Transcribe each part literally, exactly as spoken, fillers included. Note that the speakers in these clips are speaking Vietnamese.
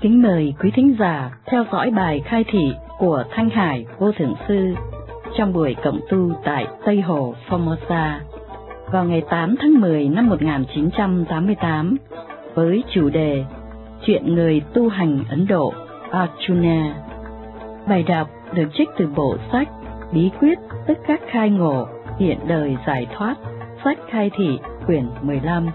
Kính mời quý thính giả theo dõi bài khai thị của Thanh Hải Vô Thượng Sư trong buổi cộng tu tại Tây Hồ Formosa vào ngày tám tháng mười năm một nghìn chín trăm tám mươi tám với chủ đề Chuyện người tu hành Ấn Độ Arjuna. Bài đọc được trích từ bộ sách Bí quyết tức các khai ngộ hiện đời giải thoát, sách khai thị quyển mười lăm.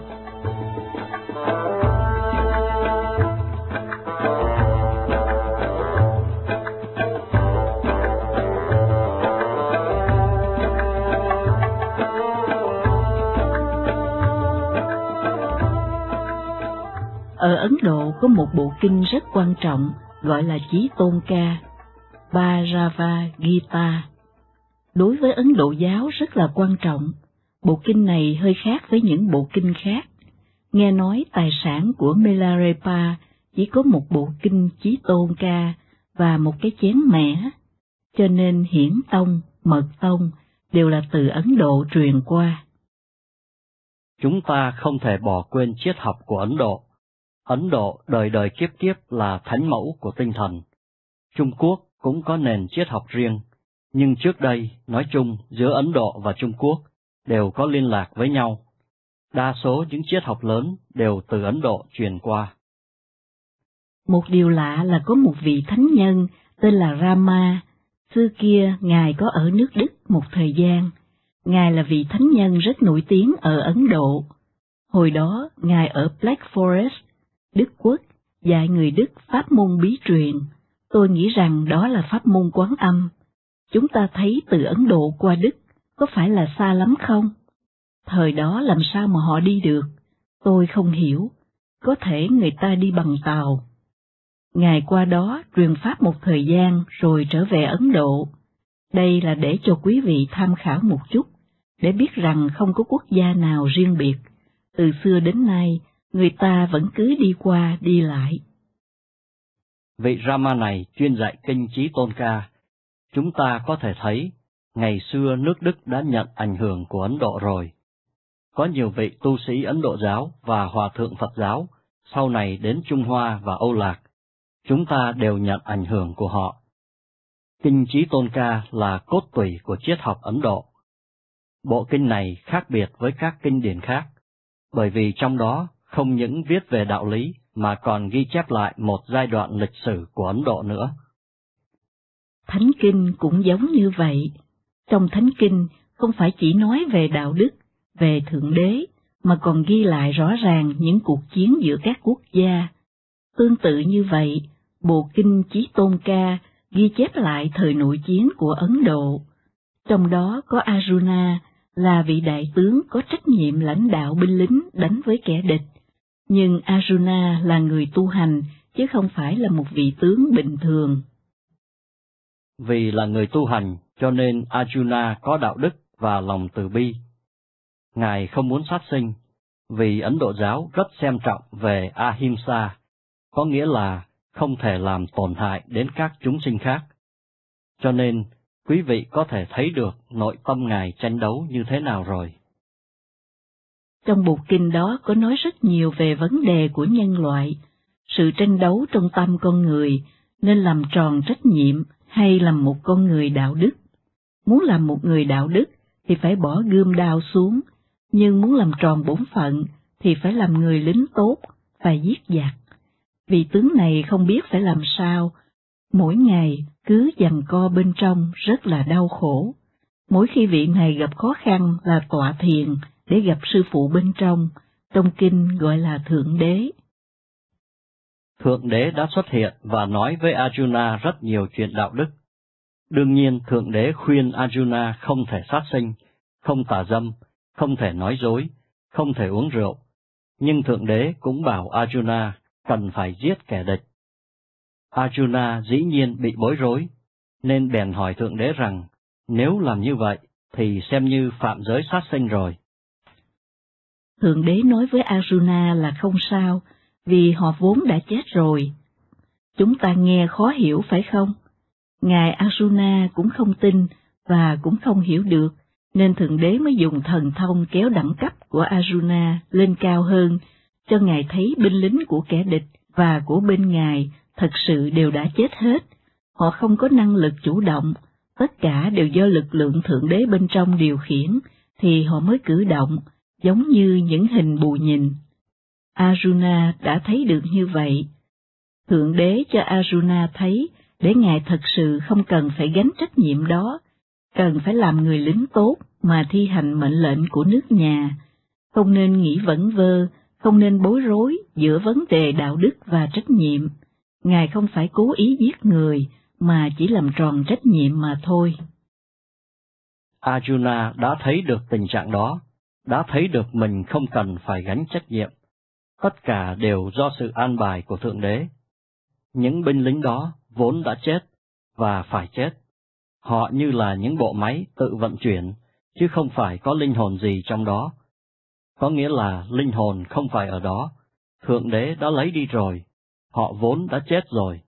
Ở Ấn Độ có một bộ kinh rất quan trọng gọi là Chí Tôn Ca, Bhagavad Gita. Đối với Ấn Độ giáo rất là quan trọng, bộ kinh này hơi khác với những bộ kinh khác. Nghe nói tài sản của Milarepa chỉ có một bộ kinh Chí Tôn Ca và một cái chén mẻ, cho nên Hiển Tông, Mật Tông đều là từ Ấn Độ truyền qua. Chúng ta không thể bỏ quên triết học của Ấn Độ. Ấn Độ đời đời kiếp kiếp là thánh mẫu của tinh thần. Trung Quốc cũng có nền triết học riêng, nhưng trước đây, nói chung, giữa Ấn Độ và Trung Quốc đều có liên lạc với nhau. Đa số những triết học lớn đều từ Ấn Độ truyền qua. Một điều lạ là có một vị thánh nhân tên là Rama, xưa kia Ngài có ở nước Đức một thời gian. Ngài là vị thánh nhân rất nổi tiếng ở Ấn Độ. Hồi đó, Ngài ở Black Forest, Đức Quốc, dạy người Đức pháp môn bí truyền. Tôi nghĩ rằng đó là pháp môn Quán Âm. Chúng ta thấy từ Ấn Độ qua Đức, có phải là xa lắm không? Thời đó làm sao mà họ đi được? Tôi không hiểu. Có thể người ta đi bằng tàu. Ngài qua đó truyền pháp một thời gian rồi trở về Ấn Độ. Đây là để cho quý vị tham khảo một chút, để biết rằng không có quốc gia nào riêng biệt. Từ xưa đến nay, người ta vẫn cứ đi qua đi lại. Vị Rama này chuyên dạy kinh Chí Tôn Ca. Chúng ta có thể thấy, ngày xưa nước Đức đã nhận ảnh hưởng của Ấn Độ rồi. Có nhiều vị tu sĩ Ấn Độ giáo và hòa thượng Phật giáo, sau này đến Trung Hoa và Âu Lạc. Chúng ta đều nhận ảnh hưởng của họ. Kinh Chí Tôn Ca là cốt tủy của triết học Ấn Độ. Bộ kinh này khác biệt với các kinh điển khác, bởi vì trong đó không những viết về đạo lý mà còn ghi chép lại một giai đoạn lịch sử của Ấn Độ nữa. Thánh Kinh cũng giống như vậy. Trong Thánh Kinh không phải chỉ nói về đạo đức, về Thượng Đế, mà còn ghi lại rõ ràng những cuộc chiến giữa các quốc gia. Tương tự như vậy, bộ kinh Chí Tôn Ca ghi chép lại thời nội chiến của Ấn Độ. Trong đó có Arjuna là vị đại tướng có trách nhiệm lãnh đạo binh lính đánh với kẻ địch. Nhưng Arjuna là người tu hành, chứ không phải là một vị tướng bình thường. Vì là người tu hành, cho nên Arjuna có đạo đức và lòng từ bi. Ngài không muốn sát sinh, vì Ấn Độ giáo rất xem trọng về Ahimsa, có nghĩa là không thể làm tổn hại đến các chúng sinh khác. Cho nên, quý vị có thể thấy được nội tâm Ngài tranh đấu như thế nào rồi. Trong bộ kinh đó có nói rất nhiều về vấn đề của nhân loại, sự tranh đấu trong tâm con người, nên làm tròn trách nhiệm hay làm một con người đạo đức. Muốn làm một người đạo đức thì phải bỏ gươm đao xuống, nhưng muốn làm tròn bổn phận thì phải làm người lính tốt, phải giết giặc. Vị tướng này không biết phải làm sao, mỗi ngày cứ giằng co bên trong rất là đau khổ. Mỗi khi vị này gặp khó khăn là tọa thiền, để gặp sư phụ bên trong, trong kinh gọi là Thượng Đế. Thượng Đế đã xuất hiện và nói với Arjuna rất nhiều chuyện đạo đức. Đương nhiên Thượng Đế khuyên Arjuna không thể sát sinh, không tà dâm, không thể nói dối, không thể uống rượu. Nhưng Thượng Đế cũng bảo Arjuna cần phải giết kẻ địch. Arjuna dĩ nhiên bị bối rối, nên bèn hỏi Thượng Đế rằng, nếu làm như vậy thì xem như phạm giới sát sinh rồi. Thượng Đế nói với Arjuna là không sao, vì họ vốn đã chết rồi. Chúng ta nghe khó hiểu phải không? Ngài Arjuna cũng không tin, và cũng không hiểu được, nên Thượng Đế mới dùng thần thông kéo đẳng cấp của Arjuna lên cao hơn, cho Ngài thấy binh lính của kẻ địch và của bên Ngài thật sự đều đã chết hết, họ không có năng lực chủ động, tất cả đều do lực lượng Thượng Đế bên trong điều khiển, thì họ mới cử động, giống như những hình bù nhìn. Arjuna đã thấy được như vậy. Thượng Đế cho Arjuna thấy để Ngài thật sự không cần phải gánh trách nhiệm đó, cần phải làm người lính tốt mà thi hành mệnh lệnh của nước nhà, không nên nghĩ vẩn vơ, không nên bối rối giữa vấn đề đạo đức và trách nhiệm. Ngài không phải cố ý giết người, mà chỉ làm tròn trách nhiệm mà thôi. Arjuna đã thấy được tình trạng đó, đã thấy được mình không cần phải gánh trách nhiệm. Tất cả đều do sự an bài của Thượng Đế. Những binh lính đó vốn đã chết, và phải chết. Họ như là những bộ máy tự vận chuyển, chứ không phải có linh hồn gì trong đó. Có nghĩa là linh hồn không phải ở đó, Thượng Đế đã lấy đi rồi, họ vốn đã chết rồi.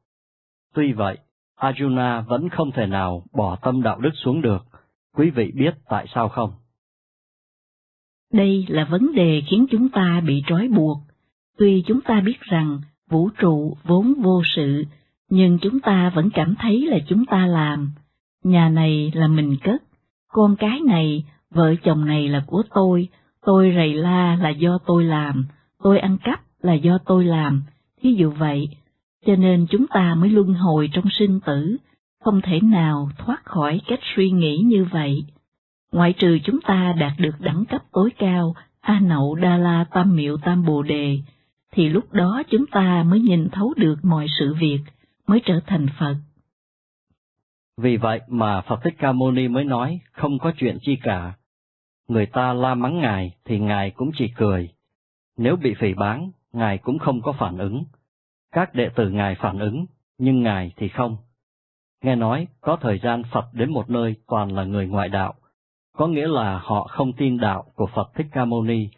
Tuy vậy, Arjuna vẫn không thể nào bỏ tâm đạo đức xuống được, quý vị biết tại sao không? Đây là vấn đề khiến chúng ta bị trói buộc. Tuy chúng ta biết rằng vũ trụ vốn vô sự, nhưng chúng ta vẫn cảm thấy là chúng ta làm. Nhà này là mình cất, con cái này, vợ chồng này là của tôi, tôi rầy la là do tôi làm, tôi ăn cắp là do tôi làm, thí dụ vậy. Cho nên chúng ta mới luân hồi trong sinh tử, không thể nào thoát khỏi cách suy nghĩ như vậy. Ngoại trừ chúng ta đạt được đẳng cấp tối cao, A-Nậu Đa La Tam Miệu Tam Bồ Đề, thì lúc đó chúng ta mới nhìn thấu được mọi sự việc, mới trở thành Phật. Vì vậy mà Phật Thích Ca Mâu Ni mới nói, không có chuyện chi cả. Người ta la mắng Ngài thì Ngài cũng chỉ cười. Nếu bị phỉ báng, Ngài cũng không có phản ứng. Các đệ tử Ngài phản ứng, nhưng Ngài thì không. Nghe nói, có thời gian Phật đến một nơi toàn là người ngoại đạo, có nghĩa là họ không tin đạo của Phật Thích Ca Mâu Ni,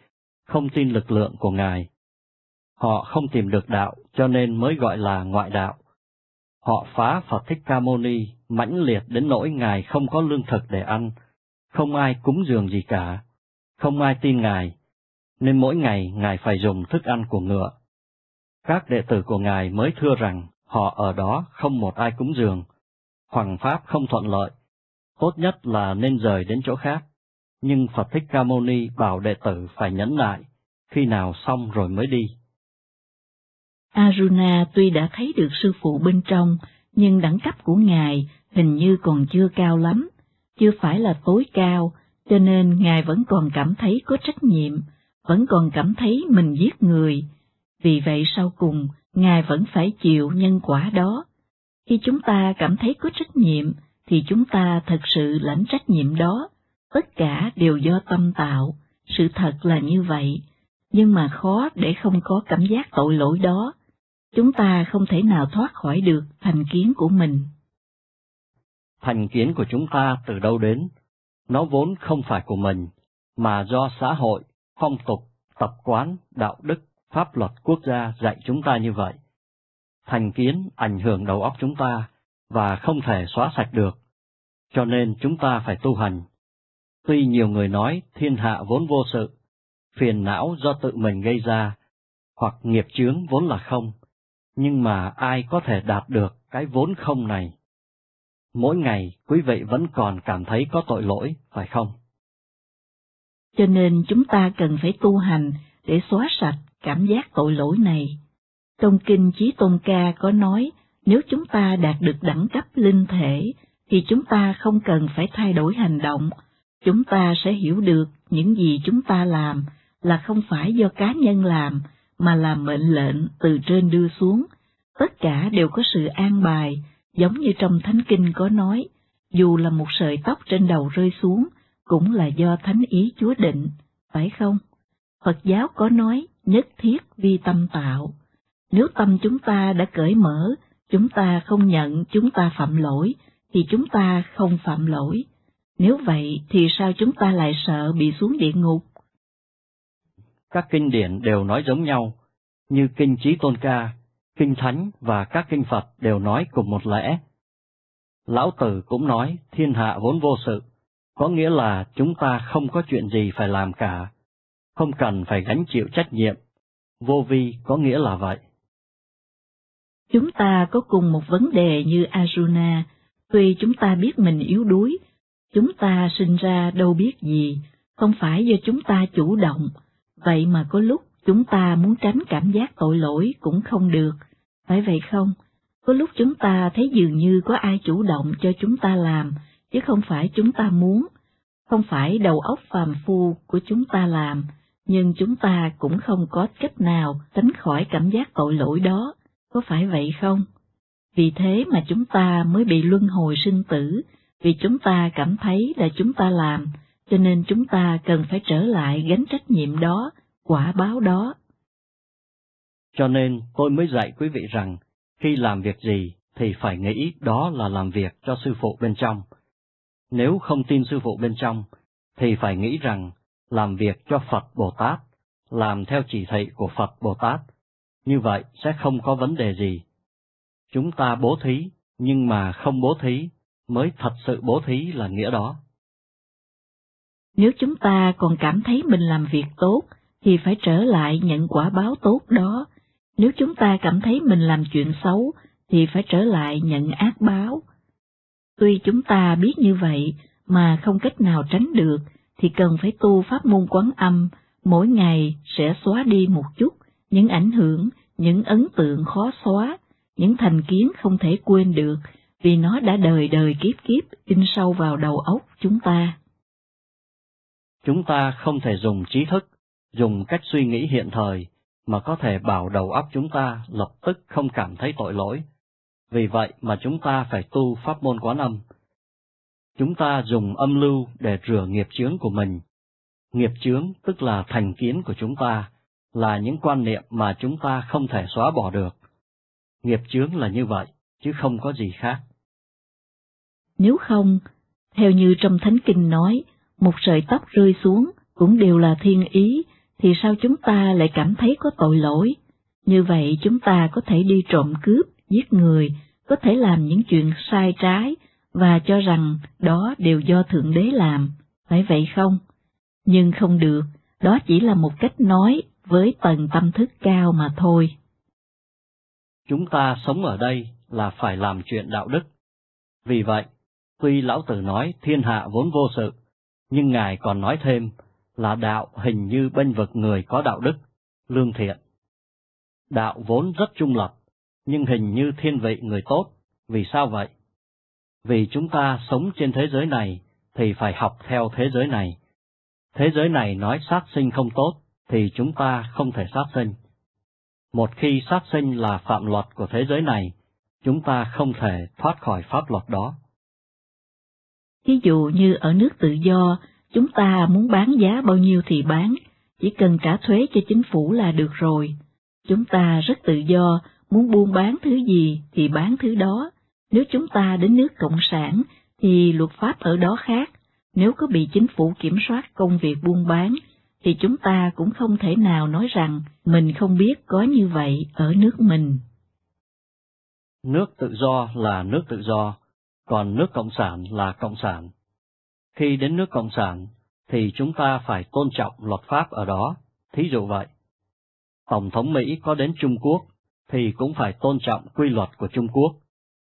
không tin lực lượng của Ngài. Họ không tìm được đạo cho nên mới gọi là ngoại đạo. Họ phá Phật Thích Ca Mâu Ni mãnh liệt đến nỗi Ngài không có lương thực để ăn, không ai cúng dường gì cả, không ai tin Ngài, nên mỗi ngày Ngài phải dùng thức ăn của ngựa. Các đệ tử của Ngài mới thưa rằng họ ở đó không một ai cúng dường, hoằng pháp không thuận lợi, tốt nhất là nên rời đến chỗ khác, nhưng Phật Thích Ca Mâu Ni bảo đệ tử phải nhẫn nại, khi nào xong rồi mới đi. Arjuna tuy đã thấy được sư phụ bên trong, nhưng đẳng cấp của Ngài hình như còn chưa cao lắm, chưa phải là tối cao, cho nên Ngài vẫn còn cảm thấy có trách nhiệm, vẫn còn cảm thấy mình giết người. Vì vậy sau cùng, Ngài vẫn phải chịu nhân quả đó. Khi chúng ta cảm thấy có trách nhiệm, thì chúng ta thật sự lãnh trách nhiệm đó, tất cả đều do tâm tạo, sự thật là như vậy, nhưng mà khó để không có cảm giác tội lỗi đó, chúng ta không thể nào thoát khỏi được thành kiến của mình. Thành kiến của chúng ta từ đâu đến? Nó vốn không phải của mình, mà do xã hội, phong tục, tập quán, đạo đức, pháp luật quốc gia dạy chúng ta như vậy. Thành kiến ảnh hưởng đầu óc chúng ta, và không thể xóa sạch được, cho nên chúng ta phải tu hành. Tuy nhiều người nói thiên hạ vốn vô sự, phiền não do tự mình gây ra, hoặc nghiệp chướng vốn là không, nhưng mà ai có thể đạt được cái vốn không này? Mỗi ngày quý vị vẫn còn cảm thấy có tội lỗi, phải không? Cho nên chúng ta cần phải tu hành để xóa sạch cảm giác tội lỗi này. Trong Kinh Chí Tôn Ca có nói, nếu chúng ta đạt được đẳng cấp linh thể, thì chúng ta không cần phải thay đổi hành động, chúng ta sẽ hiểu được những gì chúng ta làm là không phải do cá nhân làm, mà là mệnh lệnh từ trên đưa xuống, tất cả đều có sự an bài, giống như trong Thánh Kinh có nói, dù là một sợi tóc trên đầu rơi xuống, cũng là do Thánh Ý Chúa định, phải không? Phật giáo có nói, nhất thiết vi tâm tạo. Nếu tâm chúng ta đã cởi mở, chúng ta không nhận chúng ta phạm lỗi, thì chúng ta không phạm lỗi. Nếu vậy thì sao chúng ta lại sợ bị xuống địa ngục? Các kinh điển đều nói giống nhau, như Kinh Chí Tôn Ca, Kinh Thánh và các Kinh Phật đều nói cùng một lẽ. Lão Tử cũng nói thiên hạ vốn vô sự, có nghĩa là chúng ta không có chuyện gì phải làm cả, không cần phải gánh chịu trách nhiệm. Vô vi có nghĩa là vậy. Chúng ta có cùng một vấn đề như Arjuna, tuy chúng ta biết mình yếu đuối, chúng ta sinh ra đâu biết gì, không phải do chúng ta chủ động, vậy mà có lúc chúng ta muốn tránh cảm giác tội lỗi cũng không được, phải vậy không? Có lúc chúng ta thấy dường như có ai chủ động cho chúng ta làm, chứ không phải chúng ta muốn, không phải đầu óc phàm phu của chúng ta làm, nhưng chúng ta cũng không có cách nào tránh khỏi cảm giác tội lỗi đó, có phải vậy không? Vì thế mà chúng ta mới bị luân hồi sinh tử, vì chúng ta cảm thấy là chúng ta làm, cho nên chúng ta cần phải trở lại gánh trách nhiệm đó, quả báo đó. Cho nên tôi mới dạy quý vị rằng, khi làm việc gì thì phải nghĩ đó là làm việc cho sư phụ bên trong. Nếu không tin sư phụ bên trong, thì phải nghĩ rằng làm việc cho Phật Bồ Tát, làm theo chỉ thị của Phật Bồ Tát, như vậy sẽ không có vấn đề gì. Chúng ta bố thí, nhưng mà không bố thí, mới thật sự bố thí là nghĩa đó. Nếu chúng ta còn cảm thấy mình làm việc tốt, thì phải trở lại nhận quả báo tốt đó. Nếu chúng ta cảm thấy mình làm chuyện xấu, thì phải trở lại nhận ác báo. Tuy chúng ta biết như vậy, mà không cách nào tránh được, thì cần phải tu pháp môn Quán Âm, mỗi ngày sẽ xóa đi một chút, những ảnh hưởng, những ấn tượng khó xóa, những thành kiến không thể quên được, vì nó đã đời đời kiếp kiếp in sâu vào đầu óc chúng ta. Chúng ta không thể dùng trí thức, dùng cách suy nghĩ hiện thời, mà có thể bảo đầu óc chúng ta lập tức không cảm thấy tội lỗi. Vì vậy mà chúng ta phải tu pháp môn Quán Âm. Chúng ta dùng âm lưu để rửa nghiệp chướng của mình. Nghiệp chướng tức là thành kiến của chúng ta, là những quan niệm mà chúng ta không thể xóa bỏ được. Nghiệp chướng là như vậy, chứ không có gì khác. Nếu không, theo như trong Thánh Kinh nói, một sợi tóc rơi xuống cũng đều là thiên ý, thì sao chúng ta lại cảm thấy có tội lỗi? Như vậy chúng ta có thể đi trộm cướp, giết người, có thể làm những chuyện sai trái, và cho rằng đó đều do Thượng Đế làm, phải vậy không? Nhưng không được, đó chỉ là một cách nói với tầng tâm thức cao mà thôi. Chúng ta sống ở đây là phải làm chuyện đạo đức. Vì vậy, tuy Lão Tử nói thiên hạ vốn vô sự, nhưng Ngài còn nói thêm là đạo hình như bênh vực người có đạo đức, lương thiện. Đạo vốn rất trung lập, nhưng hình như thiên vị người tốt. Vì sao vậy? Vì chúng ta sống trên thế giới này thì phải học theo thế giới này. Thế giới này nói sát sinh không tốt thì chúng ta không thể sát sinh. Một khi sát sinh là phạm luật của thế giới này, chúng ta không thể thoát khỏi pháp luật đó. Ví dụ như ở nước tự do, chúng ta muốn bán giá bao nhiêu thì bán, chỉ cần trả thuế cho chính phủ là được rồi. Chúng ta rất tự do, muốn buôn bán thứ gì thì bán thứ đó. Nếu chúng ta đến nước Cộng sản thì luật pháp ở đó khác, nếu có bị chính phủ kiểm soát công việc buôn bán, thì chúng ta cũng không thể nào nói rằng mình không biết có như vậy ở nước mình. Nước tự do là nước tự do, còn nước Cộng sản là Cộng sản. Khi đến nước Cộng sản, thì chúng ta phải tôn trọng luật pháp ở đó, thí dụ vậy. Tổng thống Mỹ có đến Trung Quốc, thì cũng phải tôn trọng quy luật của Trung Quốc,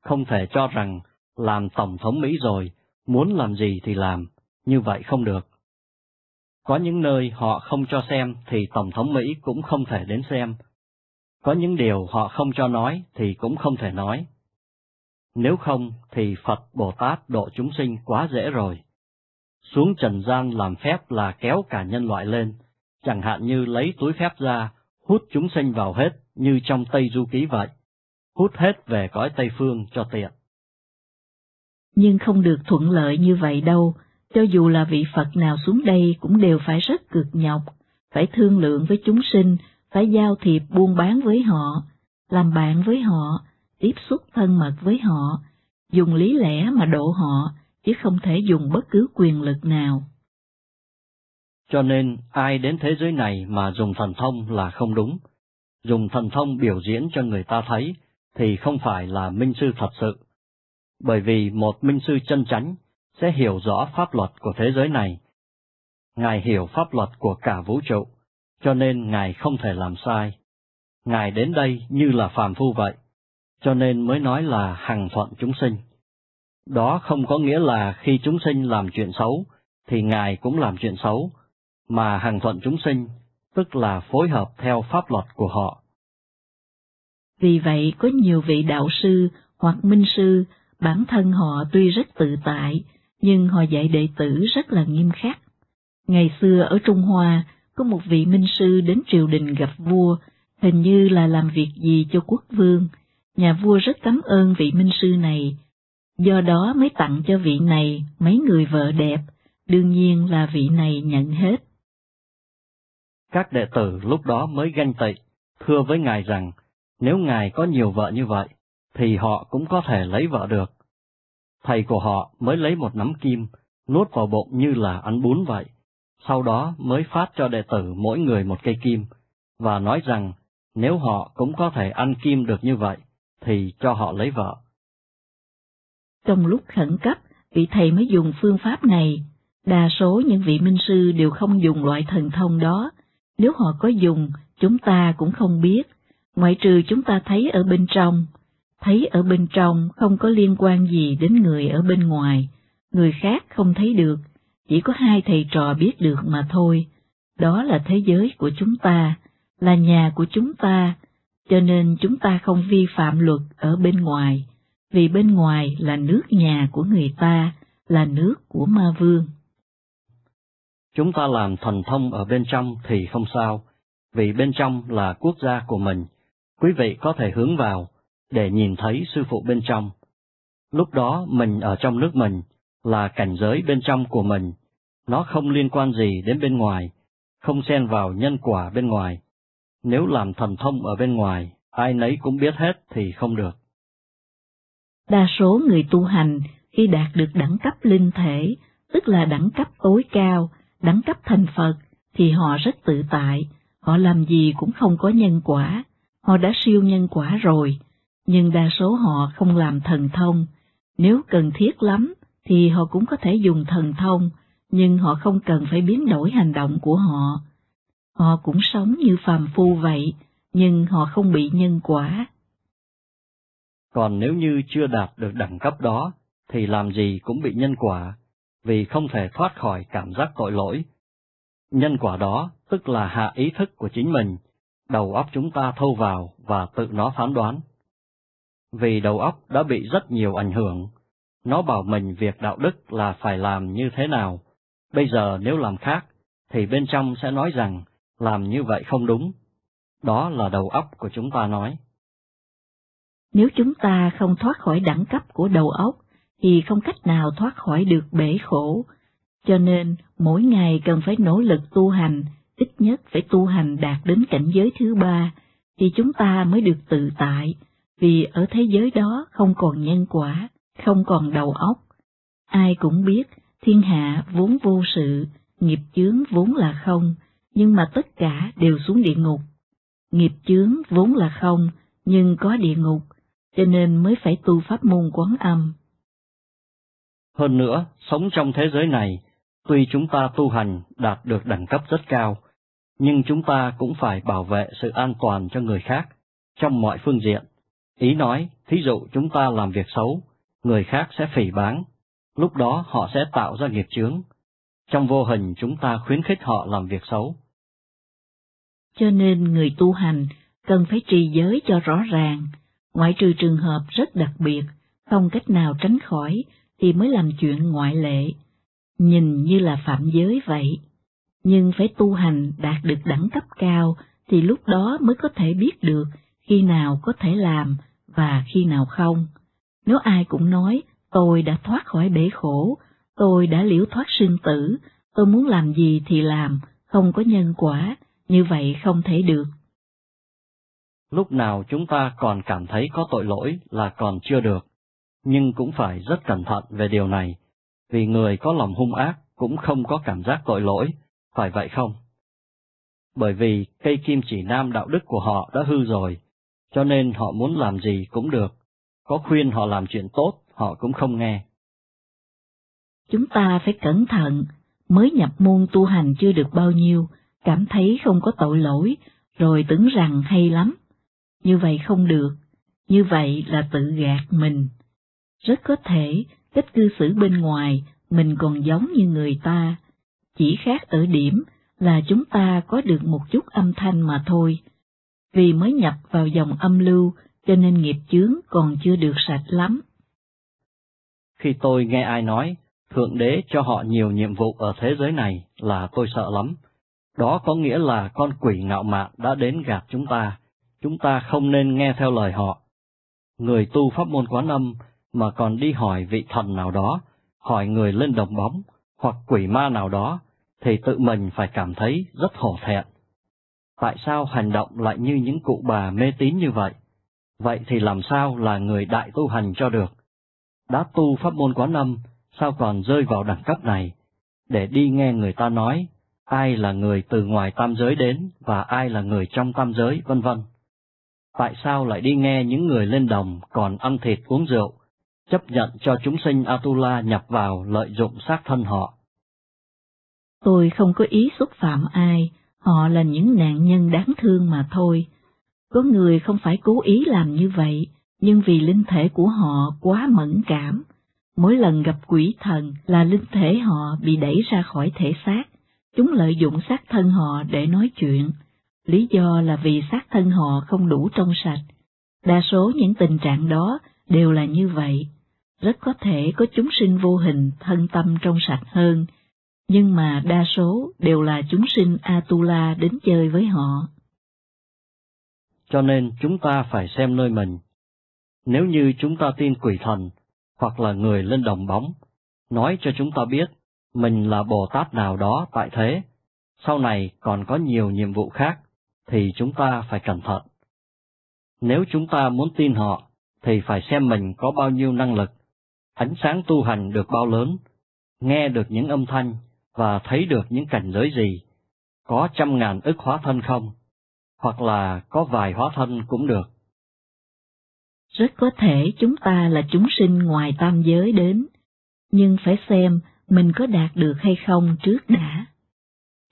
không thể cho rằng làm Tổng thống Mỹ rồi, muốn làm gì thì làm, như vậy không được. Có những nơi họ không cho xem thì Tổng thống Mỹ cũng không thể đến xem. Có những điều họ không cho nói thì cũng không thể nói. Nếu không thì Phật Bồ Tát độ chúng sinh quá dễ rồi. Xuống trần gian làm phép là kéo cả nhân loại lên, chẳng hạn như lấy túi phép ra, hút chúng sinh vào hết như trong Tây Du Ký vậy, hút hết về cõi Tây Phương cho tiện. Nhưng không được thuận lợi như vậy đâu. Cho dù là vị Phật nào xuống đây cũng đều phải rất cực nhọc, phải thương lượng với chúng sinh, phải giao thiệp buôn bán với họ, làm bạn với họ, tiếp xúc thân mật với họ, dùng lý lẽ mà độ họ, chứ không thể dùng bất cứ quyền lực nào. Cho nên ai đến thế giới này mà dùng thần thông là không đúng. Dùng thần thông biểu diễn cho người ta thấy thì không phải là minh sư thật sự. bởi vì một minh sư chân chánh sẽ hiểu rõ pháp luật của thế giới này. Ngài hiểu pháp luật của cả vũ trụ, cho nên Ngài không thể làm sai. Ngài đến đây như là phàm phu vậy, cho nên mới nói là hằng thuận chúng sinh. Đó không có nghĩa là khi chúng sinh làm chuyện xấu, thì Ngài cũng làm chuyện xấu, mà hằng thuận chúng sinh, tức là phối hợp theo pháp luật của họ. Vì vậy có nhiều vị đạo sư hoặc minh sư, bản thân họ tuy rất tự tại, nhưng họ dạy đệ tử rất là nghiêm khắc. Ngày xưa ở Trung Hoa, có một vị minh sư đến triều đình gặp vua, hình như là làm việc gì cho quốc vương. Nhà vua rất cảm ơn vị minh sư này, do đó mới tặng cho vị này mấy người vợ đẹp, đương nhiên là vị này nhận hết. Các đệ tử lúc đó mới ganh tị, thưa với Ngài rằng, nếu Ngài có nhiều vợ như vậy, thì họ cũng có thể lấy vợ được. Thầy của họ mới lấy một nắm kim, nuốt vào bụng như là ăn bún vậy, sau đó mới phát cho đệ tử mỗi người một cây kim, và nói rằng nếu họ cũng có thể ăn kim được như vậy, thì cho họ lấy vợ. Trong lúc khẩn cấp, vị thầy mới dùng phương pháp này. Đa số những vị minh sư đều không dùng loại thần thông đó, nếu họ có dùng, chúng ta cũng không biết, ngoại trừ chúng ta thấy ở bên trong. Thấy ở bên trong không có liên quan gì đến người ở bên ngoài, người khác không thấy được, chỉ có hai thầy trò biết được mà thôi. Đó là thế giới của chúng ta, là nhà của chúng ta, cho nên chúng ta không vi phạm luật ở bên ngoài, vì bên ngoài là nước nhà của người ta, là nước của ma vương. Chúng ta làm thần thông ở bên trong thì không sao, vì bên trong là quốc gia của mình, quý vị có thể hướng vào để nhìn thấy sư phụ bên trong. Lúc đó mình ở trong nước mình, là cảnh giới bên trong của mình, nó không liên quan gì đến bên ngoài, không xen vào nhân quả bên ngoài. Nếu làm thần thông ở bên ngoài, ai nấy cũng biết hết thì không được. Đa số người tu hành khi đạt được đẳng cấp linh thể, tức là đẳng cấp tối cao, đẳng cấp thành Phật, thì họ rất tự tại, họ làm gì cũng không có nhân quả, họ đã siêu nhân quả rồi, nhưng đa số họ không làm thần thông. Nếu cần thiết lắm, thì họ cũng có thể dùng thần thông, nhưng họ không cần phải biến đổi hành động của họ. Họ cũng sống như phàm phu vậy, nhưng họ không bị nhân quả. Còn nếu như chưa đạt được đẳng cấp đó, thì làm gì cũng bị nhân quả, vì không thể thoát khỏi cảm giác tội lỗi. Nhân quả đó tức là hạ ý thức của chính mình, đầu óc chúng ta thâu vào và tự nó phán đoán. Vì đầu óc đã bị rất nhiều ảnh hưởng, nó bảo mình việc đạo đức là phải làm như thế nào, bây giờ nếu làm khác, thì bên trong sẽ nói rằng làm như vậy không đúng. Đó là đầu óc của chúng ta nói. Nếu chúng ta không thoát khỏi đẳng cấp của đầu óc, thì không cách nào thoát khỏi được bể khổ. Cho nên, mỗi ngày cần phải nỗ lực tu hành, ít nhất phải tu hành đạt đến cảnh giới thứ ba, thì chúng ta mới được tự tại, vì ở thế giới đó không còn nhân quả, không còn đầu óc. Ai cũng biết, thiên hạ vốn vô sự, nghiệp chướng vốn là không, nhưng mà tất cả đều xuống địa ngục. Nghiệp chướng vốn là không, nhưng có địa ngục, cho nên mới phải tu pháp môn Quán Âm. Hơn nữa, sống trong thế giới này, tuy chúng ta tu hành đạt được đẳng cấp rất cao, nhưng chúng ta cũng phải bảo vệ sự an toàn cho người khác, trong mọi phương diện. Ý nói, thí dụ chúng ta làm việc xấu, người khác sẽ phỉ báng, lúc đó họ sẽ tạo ra nghiệp chướng. Trong vô hình chúng ta khuyến khích họ làm việc xấu. Cho nên người tu hành cần phải trì giới cho rõ ràng, ngoại trừ trường hợp rất đặc biệt, không cách nào tránh khỏi, thì mới làm chuyện ngoại lệ, nhìn như là phạm giới vậy. Nhưng phải tu hành đạt được đẳng cấp cao, thì lúc đó mới có thể biết được khi nào có thể làm và khi nào không. Nếu ai cũng nói, tôi đã thoát khỏi bể khổ, tôi đã liễu thoát sinh tử, tôi muốn làm gì thì làm, không có nhân quả, như vậy không thể được. Lúc nào chúng ta còn cảm thấy có tội lỗi là còn chưa được, nhưng cũng phải rất cẩn thận về điều này, vì người có lòng hung ác cũng không có cảm giác tội lỗi, phải vậy không? Bởi vì cây kim chỉ nam đạo đức của họ đã hư rồi, cho nên họ muốn làm gì cũng được, có khuyên họ làm chuyện tốt họ cũng không nghe. Chúng ta phải cẩn thận, mới nhập môn tu hành chưa được bao nhiêu, cảm thấy không có tội lỗi, rồi tưởng rằng hay lắm. Như vậy không được, như vậy là tự gạt mình. Rất có thể, cách cư xử bên ngoài, mình còn giống như người ta, chỉ khác ở điểm là chúng ta có được một chút âm thanh mà thôi. Vì mới nhập vào dòng âm lưu, cho nên nghiệp chướng còn chưa được sạch lắm. Khi tôi nghe ai nói, Thượng Đế cho họ nhiều nhiệm vụ ở thế giới này là tôi sợ lắm. Đó có nghĩa là con quỷ ngạo mạn đã đến gạt chúng ta, chúng ta không nên nghe theo lời họ. Người tu pháp môn Quán Âm mà còn đi hỏi vị thần nào đó, hỏi người lên đồng bóng, hoặc quỷ ma nào đó, thì tự mình phải cảm thấy rất hổ thẹn. Tại sao hành động lại như những cụ bà mê tín như vậy? Vậy thì làm sao là người đại tu hành cho được? Đã tu pháp môn Quán Âm, sao còn rơi vào đẳng cấp này, để đi nghe người ta nói, ai là người từ ngoài tam giới đến và ai là người trong tam giới, vân vân. Tại sao lại đi nghe những người lên đồng còn ăn thịt uống rượu, chấp nhận cho chúng sinh Atula nhập vào lợi dụng xác thân họ? Tôi không có ý xúc phạm ai, họ là những nạn nhân đáng thương mà thôi. Có người không phải cố ý làm như vậy, nhưng vì linh thể của họ quá mẫn cảm, mỗi lần gặp quỷ thần là linh thể họ bị đẩy ra khỏi thể xác, chúng lợi dụng xác thân họ để nói chuyện. Lý do là vì xác thân họ không đủ trong sạch. Đa số những tình trạng đó đều là như vậy. Rất có thể có chúng sinh vô hình thân tâm trong sạch hơn, nhưng mà đa số đều là chúng sinh Atula đến chơi với họ. Cho nên chúng ta phải xem nơi mình. Nếu như chúng ta tin quỷ thần, hoặc là người lên đồng bóng, nói cho chúng ta biết mình là Bồ Tát nào đó tại thế, sau này còn có nhiều nhiệm vụ khác, thì chúng ta phải cẩn thận. Nếu chúng ta muốn tin họ, thì phải xem mình có bao nhiêu năng lực, ánh sáng tu hành được bao lớn, nghe được những âm thanh và thấy được những cảnh giới gì, có trăm ngàn ức hóa thân không, hoặc là có vài hóa thân cũng được. Rất có thể chúng ta là chúng sinh ngoài tam giới đến, nhưng phải xem mình có đạt được hay không trước đã.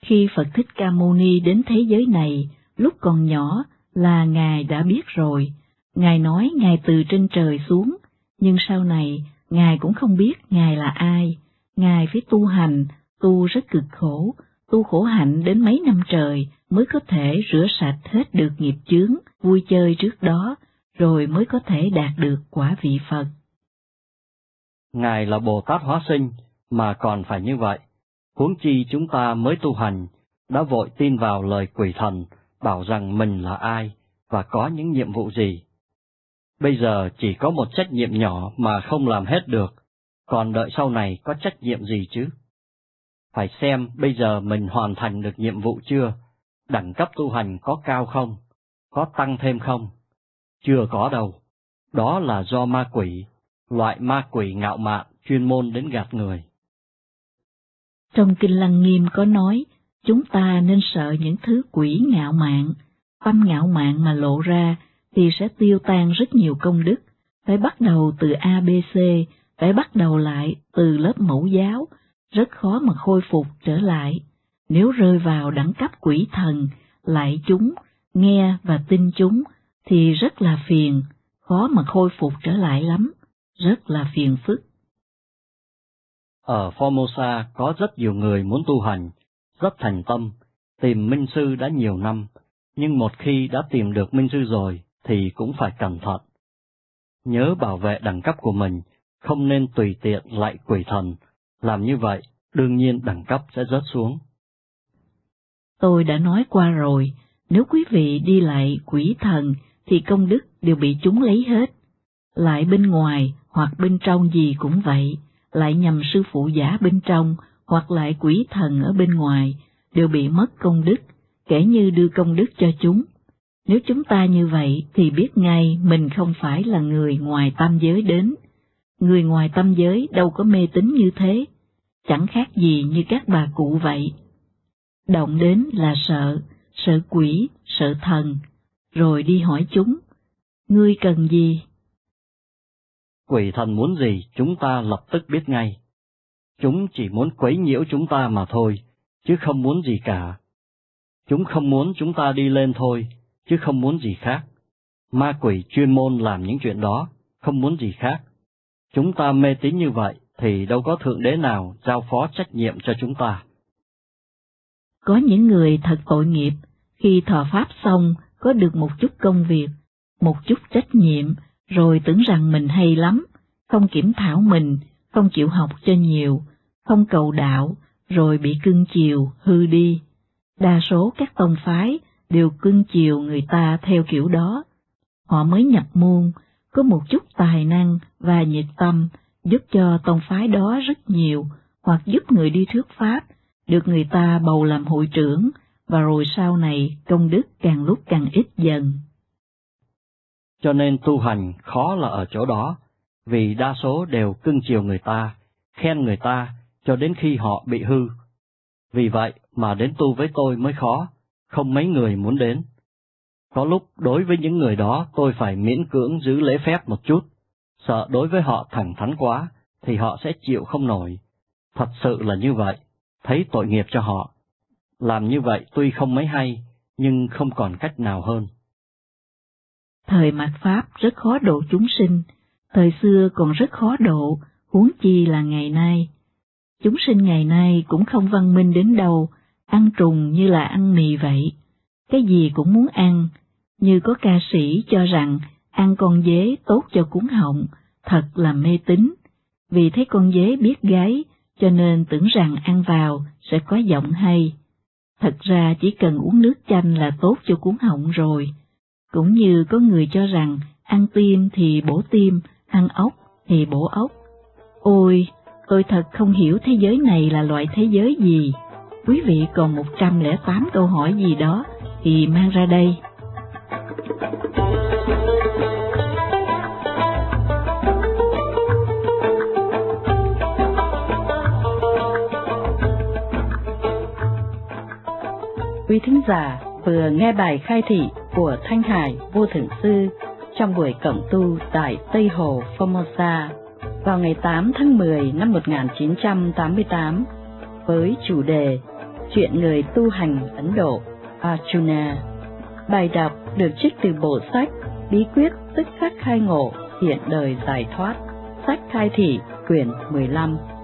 Khi Phật Thích Ca Mâu Ni đến thế giới này, lúc còn nhỏ là Ngài đã biết rồi, Ngài nói Ngài từ trên trời xuống, nhưng sau này Ngài cũng không biết Ngài là ai, Ngài phải tu hành, tu rất cực khổ, tu khổ hạnh đến mấy năm trời mới có thể rửa sạch hết được nghiệp chướng, vui chơi trước đó, rồi mới có thể đạt được quả vị Phật. Ngài là Bồ Tát hóa sinh, mà còn phải như vậy, huống chi chúng ta mới tu hành, đã vội tin vào lời quỷ thần, bảo rằng mình là ai, và có những nhiệm vụ gì. Bây giờ chỉ có một trách nhiệm nhỏ mà không làm hết được, còn đợi sau này có trách nhiệm gì chứ? Phải xem bây giờ mình hoàn thành được nhiệm vụ chưa, đẳng cấp tu hành có cao không, có tăng thêm không? Chưa có đâu, đó là do ma quỷ, loại ma quỷ ngạo mạn chuyên môn đến gạt người. Trong Kinh Lăng Nghiêm có nói, chúng ta nên sợ những thứ quỷ ngạo mạn, tâm ngạo mạn mà lộ ra thì sẽ tiêu tan rất nhiều công đức, phải bắt đầu từ A B C, phải bắt đầu lại từ lớp mẫu giáo, rất khó mà khôi phục trở lại. Nếu rơi vào đẳng cấp quỷ thần, lại chúng, nghe và tin chúng, thì rất là phiền, khó mà khôi phục trở lại lắm, rất là phiền phức. Ở Formosa có rất nhiều người muốn tu hành, rất thành tâm, tìm minh sư đã nhiều năm, nhưng một khi đã tìm được minh sư rồi thì cũng phải cẩn thận. Nhớ bảo vệ đẳng cấp của mình, không nên tùy tiện lại quỷ thần, làm như vậy đương nhiên đẳng cấp sẽ rớt xuống. Tôi đã nói qua rồi, nếu quý vị đi lại quỷ thần thì công đức đều bị chúng lấy hết. Lại bên ngoài hoặc bên trong gì cũng vậy, lại nhầm sư phụ giả bên trong hoặc lại quỷ thần ở bên ngoài, đều bị mất công đức, kể như đưa công đức cho chúng. Nếu chúng ta như vậy thì biết ngay mình không phải là người ngoài tam giới đến. Người ngoài tam giới đâu có mê tín như thế, chẳng khác gì như các bà cụ vậy. Động đến là sợ, sợ quỷ, sợ thần, rồi đi hỏi chúng, ngươi cần gì? quỷ thần muốn gì chúng ta lập tức biết ngay. Chúng chỉ muốn quấy nhiễu chúng ta mà thôi, chứ không muốn gì cả. Chúng không muốn chúng ta đi lên thôi, chứ không muốn gì khác. Ma quỷ chuyên môn làm những chuyện đó, không muốn gì khác. Chúng ta mê tín như vậy thì đâu có Thượng Đế nào giao phó trách nhiệm cho chúng ta. Có những người thật tội nghiệp, khi thọ Pháp xong có được một chút công việc, một chút trách nhiệm, rồi tưởng rằng mình hay lắm, không kiểm thảo mình, không chịu học cho nhiều, không cầu đạo, rồi bị cưng chiều, hư đi. Đa số các tông phái đều cưng chiều người ta theo kiểu đó. Họ mới nhập môn, có một chút tài năng và nhiệt tâm, giúp cho tông phái đó rất nhiều, hoặc giúp người đi thuyết Pháp, được người ta bầu làm hội trưởng, và rồi sau này công đức càng lúc càng ít dần. Cho nên tu hành khó là ở chỗ đó, vì đa số đều cưng chiều người ta, khen người ta, cho đến khi họ bị hư. Vì vậy mà đến tu với tôi mới khó, không mấy người muốn đến. Có lúc đối với những người đó tôi phải miễn cưỡng giữ lễ phép một chút, sợ đối với họ thẳng thắn quá, thì họ sẽ chịu không nổi. Thật sự là như vậy, thấy tội nghiệp cho họ. Làm như vậy tuy không mấy hay, nhưng không còn cách nào hơn. Thời mạt Pháp rất khó độ chúng sinh, thời xưa còn rất khó độ, huống chi là ngày nay. Chúng sinh ngày nay cũng không văn minh đến đâu, ăn trùng như là ăn mì vậy. Cái gì cũng muốn ăn, như có ca sĩ cho rằng ăn con dế tốt cho cuống họng, thật là mê tín. Vì thấy con dế biết gáy, cho nên tưởng rằng ăn vào sẽ có giọng hay. Thật ra chỉ cần uống nước chanh là tốt cho cuống họng rồi. Cũng như có người cho rằng ăn tim thì bổ tim, ăn ốc thì bổ ốc. Ôi, tôi thật không hiểu thế giới này là loại thế giới gì. Quý vị còn một trăm lẻ tám câu hỏi gì đó thì mang ra đây. Quý thính giả vừa nghe bài khai thị của Thanh Hải Vô Thượng Sư trong buổi cộng tu tại Tây Hồ Formosa vào ngày tám tháng mười năm một nghìn chín trăm tám mươi tám với chủ đề Chuyện người tu hành Ấn Độ Arjuna. Bài đọc được trích từ bộ sách Bí quyết tức khắc khai ngộ hiện đời giải thoát, sách khai thị quyển mười lăm.